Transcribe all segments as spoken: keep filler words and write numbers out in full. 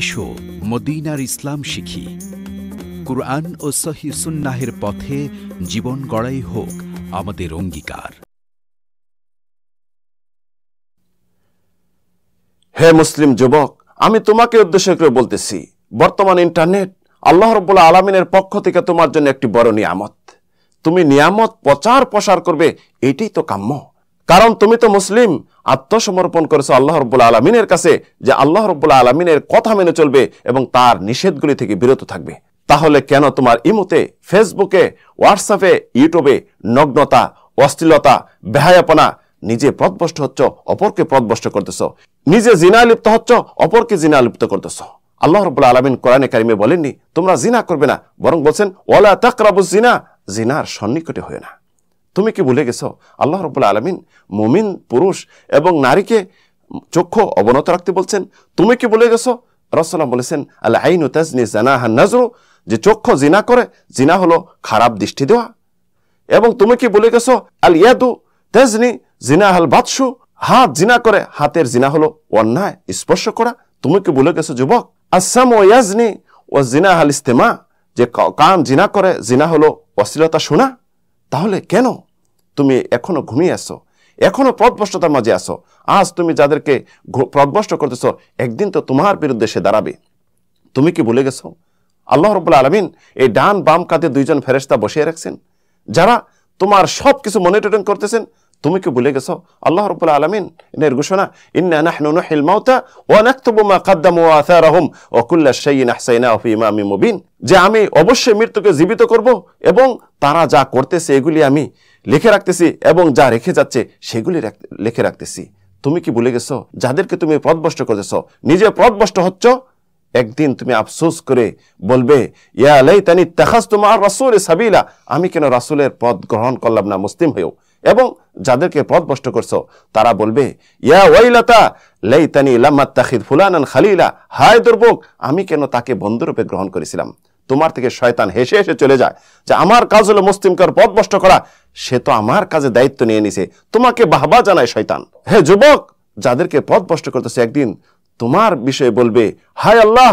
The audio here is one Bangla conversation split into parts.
এসো মদিনার ইসলাম শিখি। কুরআন ও সহি সুন্নাহের পথে জীবন গড়াই হোক আমাদের অঙ্গীকার। হে মুসলিম যুবক, আমি তোমাকে উদ্দেশ্য করে বলতেছি, বর্তমান ইন্টারনেট আল্লাহ রাব্বুল আলামিনের পক্ষ থেকে তোমার জন্য একটি বড় নিয়ামত। তুমি নিয়ামত প্রচার প্রসার করবে, এটাই তো কাম্য। কারণ তুমি তো মুসলিম, আত্মসমর্পণ করেছো আল্লাহ রাব্বুল আলামিনের কাছে যে আল্লাহ রাব্বুল আলামিনের কথা মেনে চলবে এবং তার নিষেধগুলি থেকে বিরত থাকবে। তাহলে কেন তোমার ইমোতে, ফেসবুকে, হোয়াটসঅ্যাপে, ইউটিউবে নগ্নতা, অশ্লীলতা, বেহায়াপনা? নিজে পথভ্রষ্ট হচ্ছ, অপরকে পথভ্রষ্ট করতেছ। নিজে জিনায় লিপ্ত হচ্ছ, অপরকে জিনায় লিপ্ত করতেছ। আল্লাহ রাব্বুল আলামিন কোরআনে কারিমে বলেননি তোমরা জিনা করবে না, বরং বলছেন ওয়ালা তাকরাবুজ জিনা, জিনার সন্নিকটে হয় না। তুমি কি ভুলে গেছো আল্লাহ রাব্বুল আলামিন মুমিন পুরুষ এবং নারীকে চক্ষু অবনত রাখতে বলছেন? তুমি কি ভুলে গেছো রাসূলুল্লাহ বলেছেন আল আইনু তাজনি জানাহা নাজরু, যে চক্ষু জিনা করে, জিনা হলো খারাপ দৃষ্টি দেওয়া। এবং তুমি কি ভুলে গেছো আল ইয়াদু তাজনি জিনাহাল বাতশু, হাত জিনা করে, হাতের জিনা হলো অন্যায় স্পর্শ করা। তুমি কি ভুলে গেছো যুবক আসসামু ইয়াজনি ওয়া জিনাহাল ইস্তেমা, যে কান জিনা করে, জিনা হলো অশ্লীলতা শোনা। তাহলে কেন তুমি এখনো ঘুমিয়ে আসো, এখনো পথভ্রষ্টতার মাঝে আসো? আজ তুমি যাদেরকে পথভ্রষ্ট করতেছ, একদিন তো তোমার বিরুদ্ধে সে দাঁড়াবে। তুমি কি ভুলে গেছো আল্লাহ রাব্বুল আলামিন এই ডান বাম কাঁধে দুইজন ফেরেশতা বসিয়ে রাখছেন যারা তোমার সব কিছু মনিটরিং করতেছেন? তুমি কি ভুলে গেছো আল্লাহ রাব্বুল আলামিন এর ঘোষণা ইন্না নাহনু নুহিল মাউতা ওয়া নাকতুবু মা কদ্দামু ওয়া আছারাহুম ওয়া কুল্লা শাইইন আহসাইনাহু ফি ইমামিন মুবিন, যে আমি অবশ্যই মৃত্যুকে জীবিত করব এবং তারা যা করতেছে এগুলি আমি লিখে রাখতেছি এবং যা রেখে যাচ্ছে সেগুলি লিখে রাখতেছি। তুমি কি ভুলে গেছো যাদেরকে তুমি পথভ্রষ্ট করতেছো, নিজে পথভ্রষ্ট হচ্ছ? একদিন তুমি আফসোস করে বলবে ইয়া লাইতানি ইত্তাখাযতু মা'আর রাসূলি সাবিলা, আমি কেন রাসূলের পথ গ্রহণ করলাম না মুসলিম হয়েও। এবং যাদেরকে পথভ্রষ্ট করছো তারা বলবে ইয়া ওয়াইলাতা লাইতানি লাম আত্তাখিদ ফুলানান খালিলা, হায় দুর্ভোগ, আমি কেন তাকে বন্ধুরূপে গ্রহণ করেছিলাম। তোমার থেকে শয়তান হেসে হেসে চলে যায় যে আমার কাজ হলো মুসলিমকে পথভ্রষ্ট করা, সে তো আমার কাজে দায়িত্ব নিয়ে নিছে, তোমাকে বাহবা জানায় শয়তান। হে যুবক, যাদেরকে পথভ্রষ্ট করতেছে একদিন তোমার বিষয়ে বলবে হায় আল্লাহ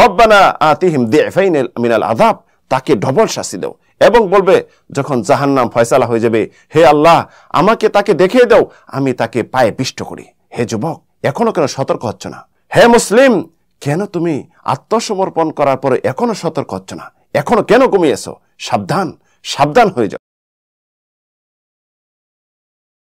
রব্বানা আতিহিম দি'ফাইন মিনাল আযাব, তাকে ডবল শাস্তি দাও। এবং বলবে যখন জাহান্নাম ফয়সালা হয়ে যাবে, হে আল্লাহ আমাকে তাকে দেখিয়ে দাও, আমি তাকে পায়ে পিষ্ট করি। হে যুবক, এখনো কেন সতর্ক হচ্ছ না? হে মুসলিম, কেন তুমি আত্মসমর্পণ করার পরে এখনো সতর্ক হচ্ছ না? এখনো কেন ঘুমিয়েছ? সাবধান, সাবধান হয়ে যাও।